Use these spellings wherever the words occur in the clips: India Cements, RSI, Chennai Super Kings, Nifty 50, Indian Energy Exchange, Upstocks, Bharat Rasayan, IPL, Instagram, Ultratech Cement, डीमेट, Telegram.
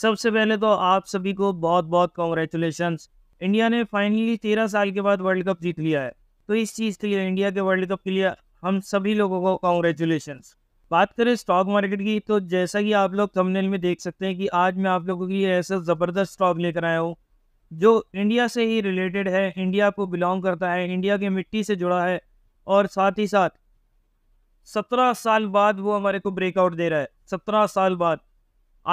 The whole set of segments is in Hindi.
सबसे पहले तो आप सभी को बहुत बहुत कॉन्ग्रेचुलेशंस। इंडिया ने फाइनली 13 साल के बाद वर्ल्ड कप जीत लिया है, तो इस चीज़ के लिए, इंडिया के वर्ल्ड कप के लिए हम सभी लोगों को कॉन्ग्रेचुलेशंस। बात करें स्टॉक मार्केट की, तो जैसा कि आप लोग थंबनेल में देख सकते हैं कि आज मैं आप लोगों के लिए ऐसा ज़बरदस्त स्टॉक लेकर आया हूँ जो इंडिया से ही रिलेटेड है, इंडिया को बिलोंग करता है, इंडिया की मिट्टी से जुड़ा है और साथ ही साथ 17 साल बाद वो हमारे को ब्रेकआउट दे रहा है। 17 साल बाद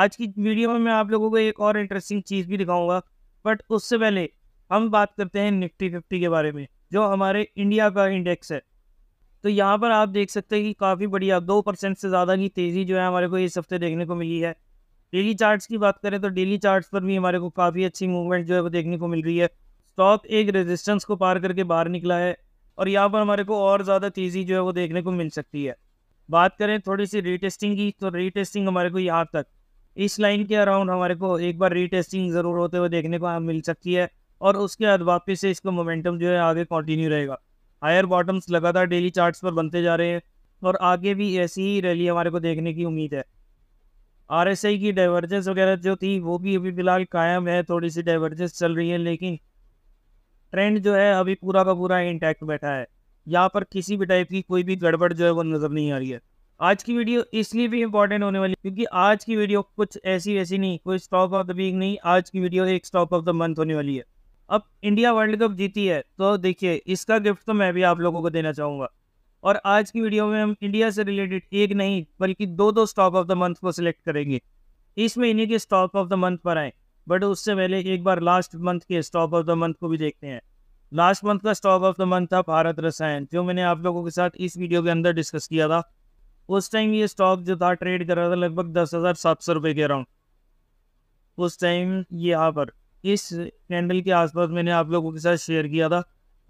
आज की वीडियो में मैं आप लोगों को एक और इंटरेस्टिंग चीज़ भी दिखाऊंगा, बट उससे पहले हम बात करते हैं Nifty 50 के बारे में, जो हमारे इंडिया का इंडेक्स है। तो यहाँ पर आप देख सकते हैं कि काफ़ी बढ़िया 2% से ज़्यादा की तेज़ी जो है हमारे को इस हफ्ते देखने को मिली है। डेली चार्ट्स की बात करें तो डेली चार्ट्स पर भी हमारे को काफ़ी अच्छी मूवमेंट जो है वो देखने को मिल रही है। स्टॉक एक रेजिस्टेंस को पार करके बाहर निकला है और यहाँ पर हमारे को और ज़्यादा तेज़ी जो है वो देखने को मिल सकती है। बात करें थोड़ी सी रीटेस्टिंग की, तो रीटेस्टिंग हमारे को यहाँ तक इस लाइन के अराउंड हमारे को एक बार रीटेस्टिंग ज़रूर होते हुए देखने को मिल सकती है और उसके बाद वापस से इसका मोमेंटम जो है आगे कंटिन्यू रहेगा। हायर बॉटम्स लगातार डेली चार्ट्स पर बनते जा रहे हैं और आगे भी ऐसी ही रैली हमारे को देखने की उम्मीद है। RSI की डाइवर्जेंस वगैरह जो थी वो भी अभी फिलहाल कायम है, थोड़ी सी डाइवर्जेंस चल रही है, लेकिन ट्रेंड जो है अभी पूरा का पूरा इंटैक्ट बैठा है। यहाँ पर किसी भी टाइप की कोई भी गड़बड़ जो है वो नज़र नहीं आ रही है। आज की वीडियो इसलिए भी इंपॉर्टेंट होने वाली क्योंकि आज की वीडियो कुछ ऐसी वैसी नहीं, कोई स्टॉक ऑफ द वीक नहीं, आज की वीडियो एक स्टॉक ऑफ द मंथ होने वाली है। अब इंडिया वर्ल्ड कप जीती है तो देखिए इसका गिफ्ट तो मैं भी आप लोगों को देना चाहूँगा और आज की वीडियो में हम इंडिया से रिलेटेड एक नहीं बल्कि दो स्टॉक ऑफ द मंथ को सिलेक्ट करेंगे। इस महीने के स्टॉक ऑफ द मंथ पर आए, बट उससे पहले एक बार लास्ट मंथ के स्टॉक ऑफ द मंथ को भी देखते हैं। लास्ट मंथ का स्टॉक ऑफ द मंथ था भारत रसायन, जो मैंने आप लोगों के साथ इस वीडियो के अंदर डिस्कस किया था। उस टाइम ये स्टॉक जो था ट्रेड कर रहा था लगभग 10,700 रुपये के अराउंड। उस टाइम यहाँ पर इस कैंडल के आसपास मैंने आप लोगों के साथ शेयर किया था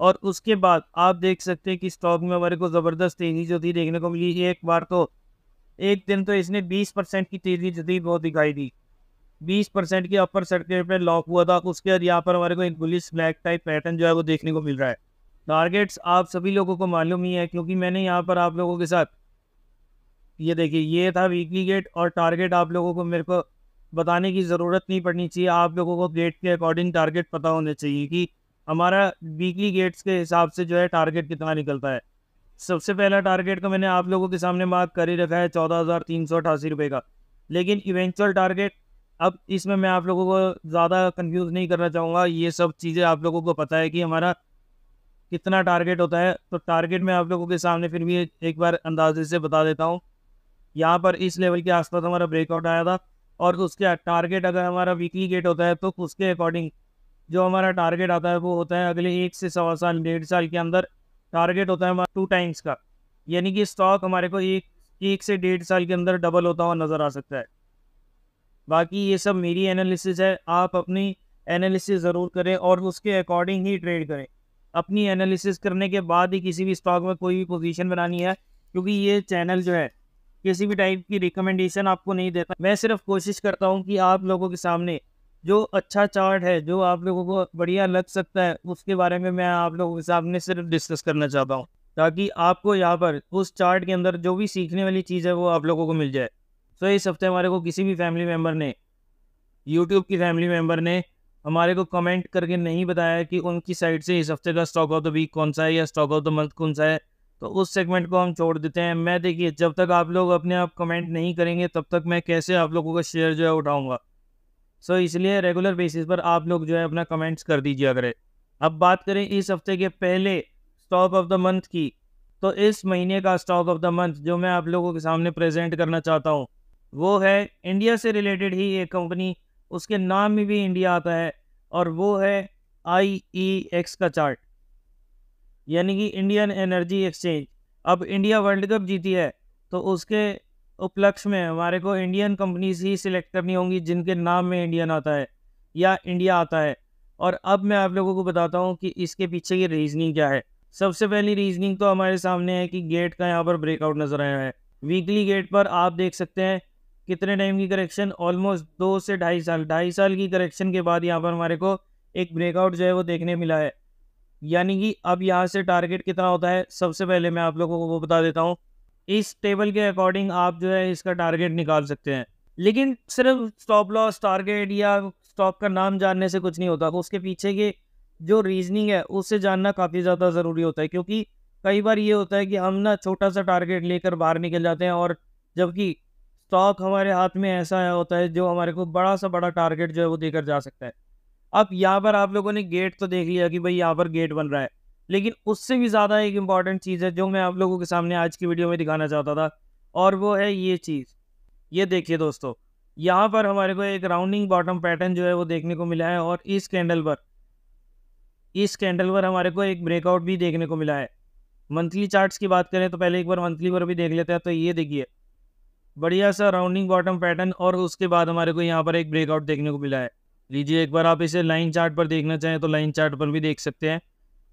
और उसके बाद आप देख सकते हैं कि स्टॉक में हमारे को ज़बरदस्त तेज़ी जो थी देखने को मिली। एक बार तो एक दिन तो इसने 20% की तेज़ी जो थी बहुत दिखाई दी, 20% के अपर सर्किट पे लॉक हुआ था। उसके बाद यहाँ पर हमारे को एक बुलिश ब्लैक टाइप पैटर्न जो है वो देखने को मिल रहा है। टारगेट्स आप सभी लोगों को मालूम ही है क्योंकि मैंने यहाँ पर आप लोगों के साथ ये देखिए ये था वीकली गेट और टारगेट। आप लोगों को मेरे को बताने की ज़रूरत नहीं पड़नी चाहिए, आप लोगों को गेट के अकॉर्डिंग टारगेट पता होने चाहिए कि हमारा वीकली गेट्स के हिसाब से जो है टारगेट कितना निकलता है। सबसे पहला टारगेट का मैंने आप लोगों के सामने मार्क कर ही रखा है 14,388 रुपये का, लेकिन इवेंचुअल टारगेट अब इसमें मैं आप लोगों को ज़्यादा कंफ्यूज नहीं करना चाहूँगा। ये सब चीज़ें आप लोगों को पता है कि हमारा कितना टारगेट होता है, तो टारगेट मैं आप लोगों के सामने फिर भी एक बार अंदाजे से बता देता हूँ। यहाँ पर इस लेवल के आसपास हमारा ब्रेकआउट आया था और उसके टारगेट अगर हमारा वीकली गेट होता है तो उसके अकॉर्डिंग जो हमारा टारगेट आता है वो होता है अगले 1 से सवा साल 1.5 साल के अंदर टारगेट होता है हमारा 2 टाइम्स का, यानी कि स्टॉक हमारे को एक से 1.5 साल के अंदर डबल होता हुआ नज़र आ सकता है। बाकी ये सब मेरी एनालिसिस है, आप अपनी एनालिसिस ज़रूर करें और उसके अकॉर्डिंग ही ट्रेड करें। अपनी एनालिसिस करने के बाद ही किसी भी स्टॉक में कोई भी पोजीशन बनानी है क्योंकि ये चैनल जो है किसी भी टाइप की रिकमेंडेशन आपको नहीं देता। मैं सिर्फ कोशिश करता हूँ कि आप लोगों के सामने जो अच्छा चार्ट है, जो आप लोगों को बढ़िया लग सकता है, उसके बारे में मैं आप लोगों के सामने सिर्फ डिस्कस करना चाहता हूँ ताकि आपको यहाँ पर उस चार्ट के अंदर जो भी सीखने वाली चीज़ है वो आप लोगों को मिल जाए। तो इस हफ्ते हमारे को किसी भी फैमिली मेम्बर ने, यूट्यूब की फैमिली मेम्बर ने हमारे को कमेंट करके नहीं बताया कि उनकी साइड से इस हफ्ते का स्टॉक ऑफ द वीक कौन सा है या स्टॉक ऑफ द मंथ कौन सा है, तो उस सेगमेंट को हम छोड़ देते हैं। मैं देखिए जब तक आप लोग अपने आप कमेंट नहीं करेंगे तब तक मैं कैसे आप लोगों का शेयर जो है उठाऊँगा। सो इसलिए रेगुलर बेसिस पर आप लोग जो है अपना कमेंट्स कर दीजिए अगर। अब बात करें इस हफ्ते के पहले स्टॉक ऑफ द मंथ की, तो इस महीने का स्टॉक ऑफ द मंथ जो मैं आप लोगों के सामने प्रेजेंट करना चाहता हूँ वो है इंडिया से रिलेटेड ही एक कंपनी, उसके नाम में भी इंडिया आता है और वो है IEX का चार्ट, यानी कि इंडियन एनर्जी एक्सचेंज। अब इंडिया वर्ल्ड कप जीती है तो उसके उपलक्ष्य में हमारे को इंडियन कंपनीज ही सिलेक्ट करनी होंगी जिनके नाम में इंडियन आता है या इंडिया आता है। और अब मैं आप लोगों को बताता हूँ कि इसके पीछे की रीजनिंग क्या है। सबसे पहली रीजनिंग तो हमारे सामने है कि गेट का यहाँ पर ब्रेकआउट नज़र आया है। वीकली गेट पर आप देख सकते हैं कितने टाइम की करेक्शन, ऑलमोस्ट 2 से 2.5 साल, 2.5 साल की करेक्शन के बाद यहाँ पर हमारे को एक ब्रेकआउट जो है वो देखने मिला है। यानी कि अब यहाँ से टारगेट कितना होता है सबसे पहले मैं आप लोगों को वो बता देता हूँ। इस टेबल के अकॉर्डिंग आप जो है इसका टारगेट निकाल सकते हैं। लेकिन सिर्फ स्टॉप लॉस टारगेट या स्टॉप का नाम जानने से कुछ नहीं होता, उसके पीछे के जो रीजनिंग है उससे जानना काफ़ी ज़्यादा ज़रूरी होता है। क्योंकि कई बार ये होता है कि हम ना छोटा सा टारगेट लेकर बाहर निकल जाते हैं, और जबकि स्टॉक हमारे हाथ में ऐसा होता है जो हमारे को बड़ा सा बड़ा टारगेट जो है वो देकर जा सकता है। अब यहाँ पर आप लोगों ने गेट तो देख लिया कि भाई यहाँ पर गेट बन रहा है, लेकिन उससे भी ज़्यादा एक इम्पॉर्टेंट चीज़ है जो मैं आप लोगों के सामने आज की वीडियो में दिखाना चाहता था, और वो है ये चीज़। ये देखिए दोस्तों, यहाँ पर हमारे को एक राउंडिंग बॉटम पैटर्न जो है वो देखने को मिला है, और इस कैंडल पर हमारे को एक ब्रेकआउट भी देखने को मिला है। मंथली चार्ट्स की बात करें तो पहले एक बार मंथली पर भी देख लेते हैं। तो ये देखिए, बढ़िया सा राउंडिंग बॉटम पैटर्न, और उसके बाद हमारे को यहाँ पर एक ब्रेकआउट देखने को मिला है। लीजिए एक बार आप इसे लाइन चार्ट पर देखना चाहें तो लाइन चार्ट पर भी देख सकते हैं।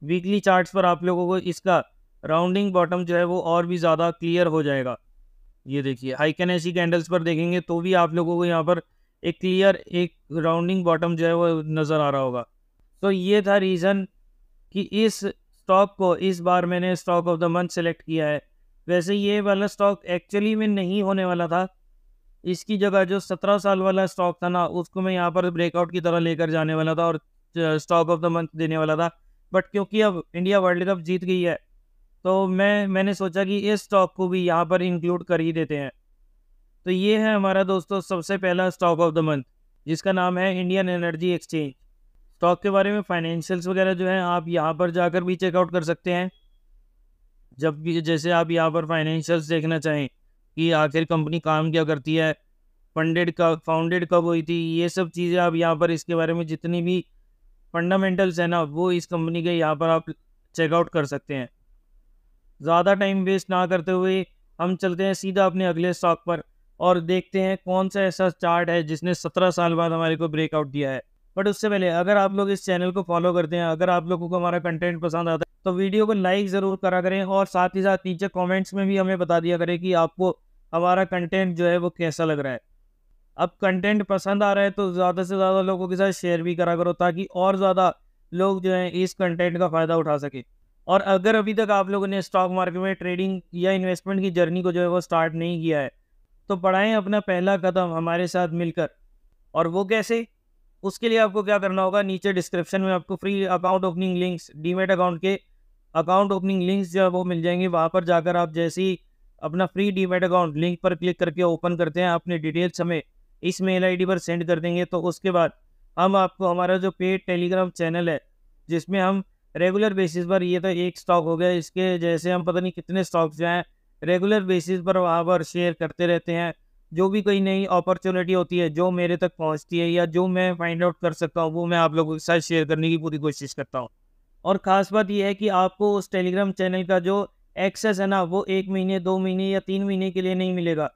वीकली चार्ट्स पर आप लोगों को इसका राउंडिंग बॉटम जो है वो और भी ज़्यादा क्लियर हो जाएगा। ये देखिए, हाई कैन ऐसी कैंडल्स पर देखेंगे तो भी आप लोगों को यहाँ पर एक क्लियर एक राउंडिंग बॉटम जो है वो नज़र आ रहा होगा। तो ये था रीज़न कि इस स्टॉक को इस बार मैंने stock of the month select किया है। वैसे ये वाला स्टॉक एक्चुअली में नहीं होने वाला था, इसकी जगह जो 17 साल वाला स्टॉक था ना, उसको मैं यहाँ पर ब्रेकआउट की तरह लेकर जाने वाला था और स्टॉक ऑफ द मंथ देने वाला था। बट क्योंकि अब इंडिया वर्ल्ड कप जीत गई है तो मैंने सोचा कि इस स्टॉक को भी यहाँ पर इंक्लूड कर ही देते हैं। तो ये है हमारा दोस्तों सबसे पहला स्टॉक ऑफ द मंथ, जिसका नाम है इंडियन एनर्जी एक्सचेंज। स्टॉक के बारे में फाइनेंशियल्स वगैरह जो है आप यहाँ पर जाकर भी चेकआउट कर सकते हैं, जब भी जैसे आप यहाँ पर फाइनेंशियल्स देखना चाहें कि आखिर कंपनी काम क्या करती है, फाउंडेड कब हुई थी, ये सब चीज़ें आप यहाँ पर इसके बारे में जितनी भी फंडामेंटल्स है ना वो इस कंपनी के यहाँ पर आप चेकआउट कर सकते हैं। ज़्यादा टाइम वेस्ट ना करते हुए हम चलते हैं सीधा अपने अगले स्टॉक पर और देखते हैं कौन सा ऐसा चार्ट है जिसने 17 साल बाद हमारे को ब्रेकआउट दिया है। बट उससे पहले अगर आप लोग इस चैनल को फॉलो करते हैं, अगर आप लोगों को हमारा कंटेंट पसंद आता है तो वीडियो को लाइक ज़रूर करा करें, और साथ ही साथ नीचे कॉमेंट्स में भी हमें बता दिया करें कि आपको हमारा कंटेंट जो है वो कैसा लग रहा है। अब कंटेंट पसंद आ रहा है तो ज़्यादा से ज़्यादा लोगों के साथ शेयर भी करा करो, ताकि और ज़्यादा लोग जो हैं इस कंटेंट का फ़ायदा उठा सके। और अगर अभी तक आप लोगों ने स्टॉक मार्केट में ट्रेडिंग या इन्वेस्टमेंट की जर्नी को जो है वो स्टार्ट नहीं किया है तो बढ़ाएं अपना पहला कदम हमारे साथ मिलकर। और वो कैसे, उसके लिए आपको क्या करना होगा, नीचे डिस्क्रिप्शन में आपको free account opening links, डीमेट account के अकाउंट ओपनिंग लिंक्स जो है वो मिल जाएंगे। वहाँ पर जाकर आप जैसे ही अपना फ्री डीमेट अकाउंट लिंक पर क्लिक करके ओपन करते हैं, अपने डिटेल्स हमें इस मेल आई डी पर सेंड कर देंगे। तो उसके बाद हम आपको हमारा जो पेड टेलीग्राम चैनल है जिसमें हम रेगुलर बेसिस पर, ये तो एक स्टॉक हो गया, इसके जैसे हम पता नहीं कितने स्टॉक्स जो हैं रेगुलर बेसिस पर वहाँ पर शेयर करते रहते हैं। जो भी कोई नई अपॉर्चुनिटी होती है जो मेरे तक पहुँचती है या जो मैं फाइंड आउट कर सकता हूँ वो मैं आप लोगों के साथ शेयर करने की पूरी कोशिश करता हूँ। और ख़ास बात यह है कि आपको उस टेलीग्राम चैनल का जो एक्सेस है ना वो 1 महीने 2 महीने या 3 महीने के लिए नहीं मिलेगा।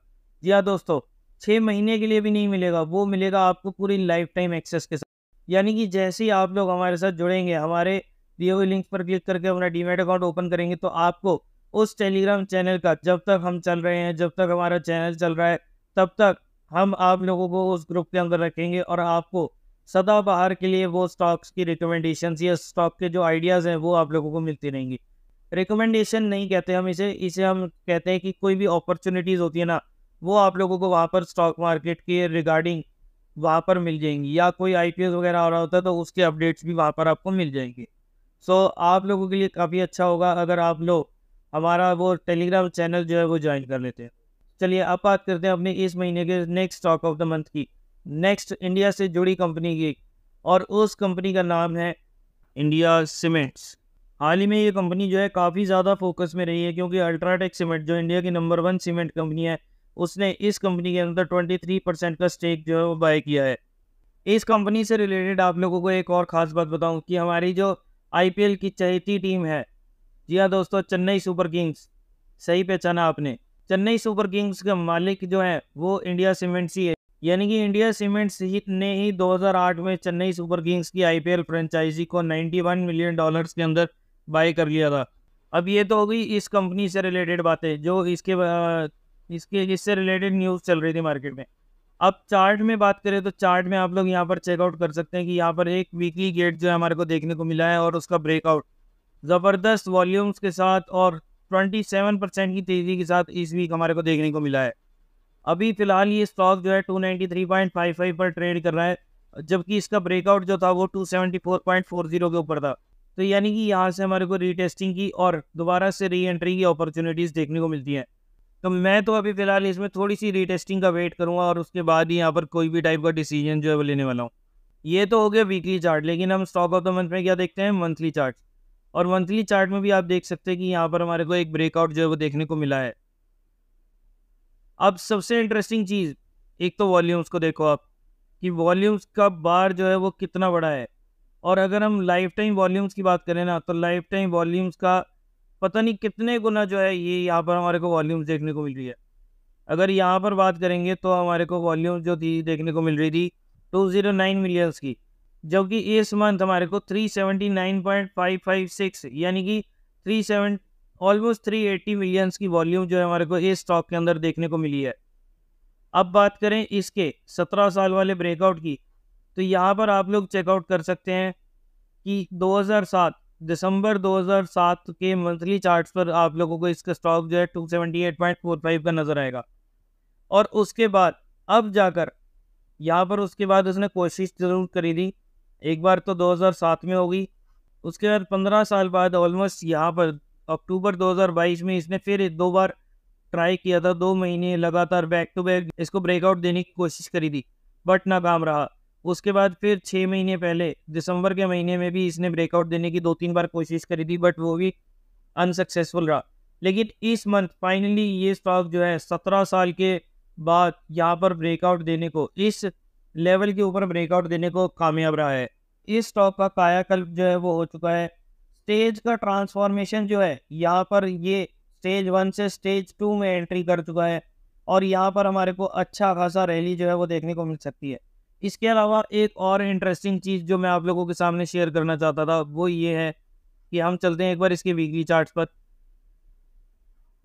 जी हाँ दोस्तों, 6 महीने के लिए भी नहीं मिलेगा, वो मिलेगा आपको पूरी लाइफ टाइम एक्सेस के साथ। यानी कि जैसे ही आप लोग हमारे साथ जुड़ेंगे, हमारे दिए हुए लिंक पर क्लिक करके अपना डीमेट अकाउंट ओपन करेंगे, तो आपको उस टेलीग्राम चैनल का, जब तक हम चल रहे हैं, जब तक हमारा चैनल चल रहा है, तब तक हम आप लोगों को उस ग्रुप के अंदर रखेंगे और आपको सदाबहार के लिए वो स्टॉक्स की रिकमेंडेशंस या स्टॉक के जो आइडियाज़ हैं वो आप लोगों को मिलती रहेंगी। रिकमेंडेशन नहीं कहते हम इसे, हम कहते हैं कि कोई भी अपॉर्चुनिटीज़ होती है ना वो आप लोगों को वहाँ पर स्टॉक मार्केट के रिगार्डिंग वहाँ पर मिल जाएंगी, या कोई IPOs वगैरह हो रहा होता है तो उसके अपडेट्स भी वहाँ पर आपको मिल जाएंगे। सो आप लोगों के लिए काफ़ी अच्छा होगा अगर आप लोग हमारा वो टेलीग्राम चैनल जो है वो ज्वाइन कर लेते हैं। चलिए अब बात करते हैं अपने इस महीने के next stock of the month की, नेक्स्ट इंडिया से जुड़ी कंपनी की, और उस कंपनी का नाम है इंडिया सीमेंट्स। हाल ही में ये कंपनी जो है काफ़ी ज़्यादा फोकस में रही है, क्योंकि अल्ट्राटेक सीमेंट जो इंडिया की नंबर 1 सीमेंट कंपनी है उसने इस कंपनी के अंदर 23% का स्टेक जो है वो बाय किया है। इस कंपनी से रिलेटेड आप लोगों को एक और ख़ास बात बताऊँ कि हमारी जो IPL की चहेती टीम है, जी हाँ दोस्तों, चेन्नई सुपर किंग्स, सही पहचाना आपने, चेन्नई सुपर किंग्स का मालिक जो है वो इंडिया सीमेंट्स ही है। यानी कि इंडिया सीमेंट्स ने ही 2008 में चेन्नई सुपर किंग्स की IPL फ्रेंचाइजी को $91 मिलियन के अंदर बाय कर लिया था। अब ये तो हो गई इस कंपनी से रिलेटेड बातें जो इससे रिलेटेड न्यूज़ चल रही थी मार्केट में। अब चार्ट में बात करें तो चार्ट में आप लोग यहाँ पर चेकआउट कर सकते हैं कि यहाँ पर एक वीकली गेट जो है हमारे को देखने को मिला है, और उसका ब्रेकआउट ज़बरदस्त वॉल्यूम्स के साथ और 27% की तेज़ी के साथ इस वीक हमारे को देखने को मिला है। अभी फिलहाल ये स्टॉक जो है 293.55 पर ट्रेड कर रहा है, जबकि इसका ब्रेकआउट जो था वो 274.40 के ऊपर था। तो यानी कि यहाँ से हमारे को रीटेस्टिंग की और दोबारा से री एंट्री की अपॉर्चुनिटीज़ देखने को मिलती हैं। तो मैं तो अभी फिलहाल इसमें थोड़ी सी रीटेस्टिंग का वेट करूँगा और उसके बाद ही यहाँ पर कोई भी टाइप का डिसीजन जो है वो लेने वाला हूँ। ये तो हो गया वीकली चार्ट, लेकिन हम स्टॉक ऑफ द मंथ में क्या देखते हैं, मंथली चार्ट। और मंथली चार्ट में भी आप देख सकते हैं कि यहाँ पर हमारे को एक ब्रेकआउट जो है वो देखने को मिला है। अब सबसे इंटरेस्टिंग चीज़, एक तो वॉल्यूम्स को देखो आप कि वॉल्यूम्स का बार जो है वो कितना बड़ा है। और अगर हम लाइफ टाइम वॉल्यूम्स की बात करें ना, तो लाइफ टाइम वॉल्यूम्स का पता नहीं कितने गुना जो है ये यहाँ पर हमारे को वॉल्यूम्स देखने को मिल रही है। अगर यहाँ पर बात करेंगे तो हमारे को वॉल्यूम्स जो थी देखने को मिल रही थी 209 मिलियंस की, जबकि इस मंथ हमारे को 379.556 यानी कि ऑलमोस्ट 380 मिलियंस की वॉल्यूम जो है हमारे को इस स्टॉक के अंदर देखने को मिली है। अब बात करें इसके 17 साल वाले ब्रेकआउट की, तो यहाँ पर आप लोग चेकआउट कर सकते हैं कि 2007 दिसंबर 2007 के मंथली चार्ट्स पर आप लोगों को इसका स्टॉक जो है 278.45 का नज़र आएगा। और उसके बाद अब जाकर यहाँ पर उसके बाद उसने कोशिश ज़रूर करी थी, एक बार तो 2007 में होगी, उसके बाद 15 साल बाद ऑलमोस्ट यहाँ पर अक्टूबर 2022 में इसने फिर दो बार ट्राई किया था, 2 महीने लगातार बैक टू बैक इसको ब्रेकआउट देने की कोशिश करी थी बट नाकाम रहा। उसके बाद फिर 6 महीने पहले दिसंबर के महीने में भी इसने ब्रेकआउट देने की 2-3 बार कोशिश करी थी बट वो भी अनसक्सेसफुल रहा। लेकिन इस मंथ फाइनली ये स्टॉक जो है 17 साल के बाद यहाँ पर ब्रेकआउट देने को, इस लेवल के ऊपर ब्रेकआउट देने को कामयाब रहा है। इस स्टॉक का कायाकल्प जो है वो हो चुका है। स्टेज का ट्रांसफॉर्मेशन जो है यहाँ पर ये स्टेज 1 से स्टेज 2 में एंट्री कर चुका है और यहाँ पर हमारे को अच्छा खासा रैली जो है वो देखने को मिल सकती है। इसके अलावा एक और इंटरेस्टिंग चीज़ जो मैं आप लोगों के सामने शेयर करना चाहता था वो ये है कि हम चलते हैं एक बार इसके वीकली चार्ट पर,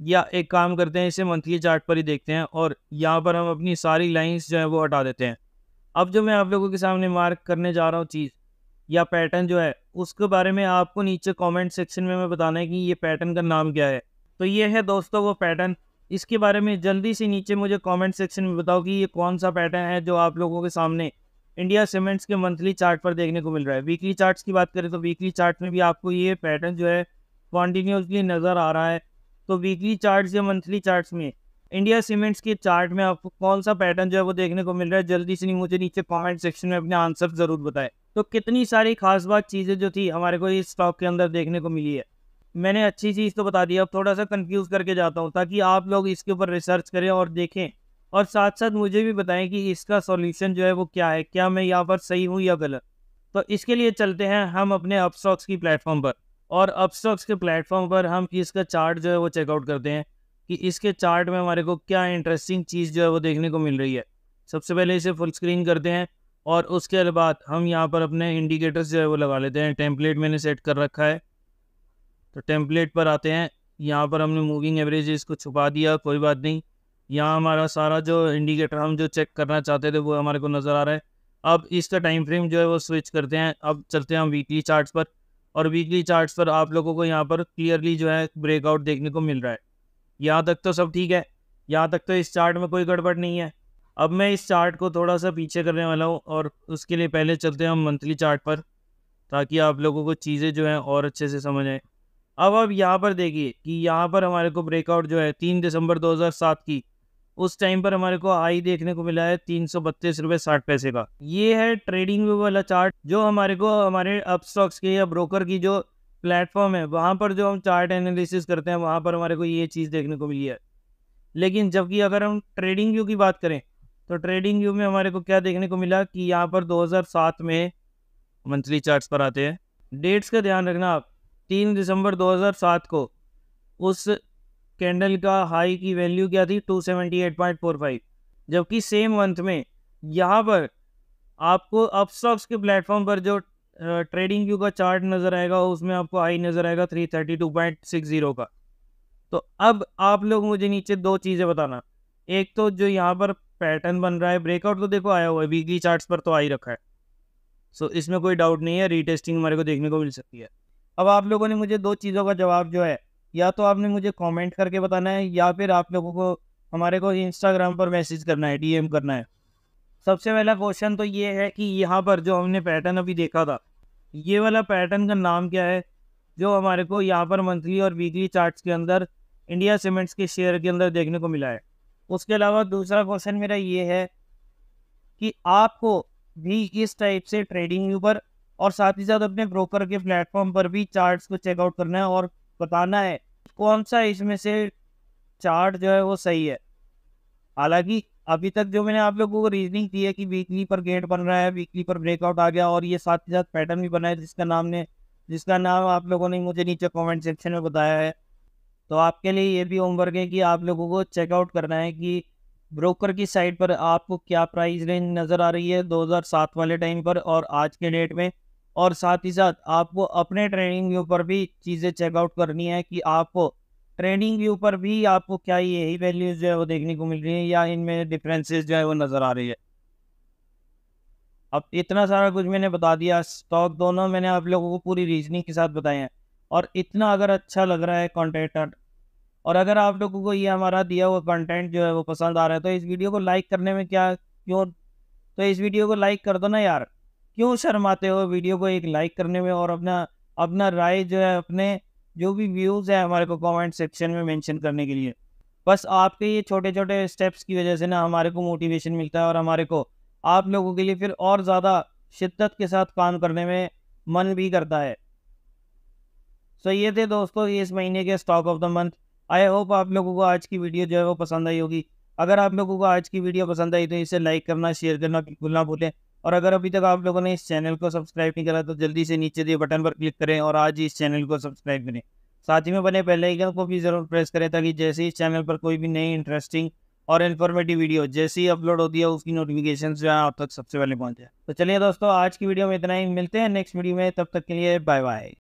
या एक काम करते हैं इसे मंथली चार्ट पर ही देखते हैं और यहाँ पर हम अपनी सारी लाइन्स जो है वो हटा देते हैं। अब जो मैं आप लोगों के सामने मार्क करने जा रहा हूँ चीज़ या पैटर्न जो है, उसके बारे में आपको नीचे कमेंट सेक्शन में बताना है कि ये पैटर्न का नाम क्या है। तो ये है दोस्तों वो पैटर्न। इसके बारे में जल्दी से नीचे मुझे कमेंट सेक्शन में बताओ कि ये कौन सा पैटर्न है जो आप लोगों के सामने इंडिया सीमेंट्स के मंथली चार्ट पर देखने को मिल रहा है। वीकली चार्ट्स की बात करें तो वीकली चार्ट में भी आपको ये पैटर्न जो है कॉन्टीन्यूसली नज़र आ रहा है। तो वीकली चार्ट्स या मंथली चार्ट्स में इंडिया सीमेंट्स के चार्ट में आपको कौन सा पैटर्न जो है वो देखने को मिल रहा है, जल्दी से मुझे नीचे कमेंट सेक्शन में अपने आंसर ज़रूर बताएं। तो कितनी सारी खास बात चीज़ें जो थी हमारे को इस स्टॉक के अंदर देखने को मिली है। मैंने अच्छी चीज़ तो बता दी, अब थोड़ा सा कंफ्यूज करके जाता हूँ ताकि आप लोग इसके ऊपर रिसर्च करें और देखें और साथ साथ मुझे भी बताएं कि इसका सॉल्यूशन जो है वो क्या है, क्या मैं यहाँ पर सही हूँ या गलत। तो इसके लिए चलते हैं हम अपने अपस्टॉक्स की प्लेटफॉर्म पर और अपस्टॉक्स के प्लेटफॉर्म पर हम इसका चार्ट जो है वो चेकआउट करते हैं कि इसके चार्ट में हमारे को क्या इंटरेस्टिंग चीज़ जो है वो देखने को मिल रही है। सबसे पहले इसे फुल स्क्रीन करते हैं और उसके बाद हम यहाँ पर अपने इंडिकेटर्स जो है वो लगा लेते हैं। टेम्पलेट मैंने सेट कर रखा है तो टेम्पलेट पर आते हैं। यहाँ पर हमने मूविंग एवरेज इसको छुपा दिया, कोई बात नहीं। यहाँ हमारा सारा जो इंडिकेटर हम जो चेक करना चाहते थे वो हमारे को नज़र आ रहा है। अब इसका टाइम फ्रेम जो है वो स्विच करते हैं। अब चलते हैं हम वीकली चार्ट्स पर और वीकली चार्ट्स पर आप लोगों को यहाँ पर क्लियरली जो है ब्रेकआउट देखने को मिल रहा है। यहाँ तक तो सब ठीक है, यहाँ तक तो इस चार्ट में कोई गड़बड़ नहीं है। अब मैं इस चार्ट को थोड़ा सा पीछे करने वाला हूँ और उसके लिए पहले चलते हैं हम मंथली चार्ट पर ताकि आप लोगों को चीज़ें जो हैं और अच्छे से समझ आए। अब आप यहाँ पर देखिए कि यहाँ पर हमारे को ब्रेकआउट जो है 3 दिसंबर 2007 की, उस टाइम पर हमारे को हाई देखने को मिला है 332.60 रुपये का। ये है ट्रेडिंग व्यू वाला चार्ट जो हमारे को हमारे अपस्टॉक्स के या ब्रोकर की जो प्लेटफॉर्म है वहाँ पर जो हम चार्ट एनालिसिस करते हैं वहाँ पर हमारे को ये चीज़ देखने को मिली है। लेकिन जबकि अगर हम ट्रेडिंग व्यू की बात करें तो ट्रेडिंग व्यू में हमारे को क्या देखने को मिला कि यहाँ पर 2007 में मंथली चार्ट्स पर आते हैं। डेट्स का ध्यान रखना आप, 3 दिसंबर 2007 को उस कैंडल का हाई की वैल्यू क्या थी, 278.45, जबकि सेम मंथ में यहाँ पर आपको अपस्टॉक्स के प्लेटफॉर्म पर जो ट्रेडिंग व्यू का चार्ट नज़र आएगा उसमें आपको हाई नज़र आएगा 332.60 का। तो अब आप लोग मुझे नीचे दो चीज़ें बताना, एक तो जो यहाँ पर पैटर्न बन रहा है, ब्रेकआउट तो देखो आया हुआ है वीकली चार्ट्स पर तो आ ही रखा है, सो इसमें कोई डाउट नहीं है, रीटेस्टिंग हमारे को देखने को मिल सकती है। अब आप लोगों ने मुझे दो चीज़ों का जवाब जो है या तो आपने मुझे कमेंट करके बताना है या फिर आप लोगों को हमारे को इंस्टाग्राम पर मैसेज करना है, डीएम करना है। सबसे पहला क्वेश्चन तो ये है कि यहाँ पर जो हमने पैटर्न अभी देखा था, ये वाला पैटर्न का नाम क्या है जो हमारे को यहाँ पर मंथली और वीकली चार्ट्स के अंदर इंडिया सीमेंट्स के शेयर के अंदर देखने को मिला है। उसके अलावा दूसरा क्वेश्चन मेरा ये है कि आपको भी इस टाइप से ट्रेडिंग पर और साथ ही साथ अपने ब्रोकर के प्लेटफॉर्म पर भी चार्ट्स को चेकआउट करना है और बताना है कौन सा इसमें से चार्ट जो है वो सही है। हालांकि अभी तक जो मैंने आप लोगों को रीजनिंग दी है कि वीकली पर गेट बन रहा है, वीकली पर ब्रेकआउट आ गया और ये साथ ही साथ पैटर्न भी बना है जिसका नाम आप लोगों ने मुझे नीचे कमेंट सेक्शन में बताया है। तो आपके लिए ये भी होमवर्क है कि आप लोगों को चेकआउट करना है कि ब्रोकर की साइड पर आपको क्या प्राइस रेंज नज़र आ रही है 2007 वाले टाइम पर और आज के डेट में, और साथ ही साथ आपको अपने ट्रेडिंग व्यू पर भी चीज़ें चेकआउट करनी है कि आपको ट्रेडिंग व्यू पर भी आपको क्या यही वैल्यूज जो है वो देखने को मिल रही है या इनमें डिफरेंसेस जो है वो नज़र आ रही है। अब इतना सारा कुछ मैंने बता दिया, स्टॉक दोनों मैंने आप लोगों को पूरी रीजनिंग के साथ बताए हैं। और इतना अगर अच्छा लग रहा है कंटेंट और अगर आप लोगों को ये हमारा दिया हुआ कंटेंट जो है वो पसंद आ रहा है तो इस वीडियो को लाइक करने में इस वीडियो को लाइक कर दो ना यार, क्यों शर्माते हो वीडियो को एक लाइक करने में। और अपना राय जो है, अपने जो भी व्यूज़ है हमारे को कमेंट सेक्शन में मेंशन करने के लिए। बस आपके ये छोटे छोटे स्टेप्स की वजह से ना हमारे को मोटिवेशन मिलता है और हमारे को आप लोगों के लिए फिर और ज़्यादा शिद्दत के साथ काम करने में मन भी करता है। सो ये थे दोस्तों इस महीने के stock of the month. I hope आप लोगों को आज की वीडियो जो है वो पसंद आई होगी। अगर आप लोगों को आज की वीडियो पसंद आई तो इसे लाइक करना, शेयर करना बिल्कुल ना भूलें। और अगर अभी तक आप लोगों ने इस चैनल को सब्सक्राइब नहीं करा तो जल्दी से नीचे दिए बटन पर क्लिक करें और आज ही इस चैनल को सब्सक्राइब करें। साथ ही में बने बेल आइकन को भी ज़रूर प्रेस करें ताकि जैसे ही इस चैनल पर कोई भी नई इंटरेस्टिंग और इन्फॉर्मेटिव वीडियो जैसी अपलोड होती है उसकी नोटिफिकेशन जो है आप तक सबसे पहले पहुँच जाए। तो चलिए दोस्तों आज की वीडियो में इतना ही, मिलते हैं नेक्स्ट वीडियो में, तब तक के लिए बाय बाय।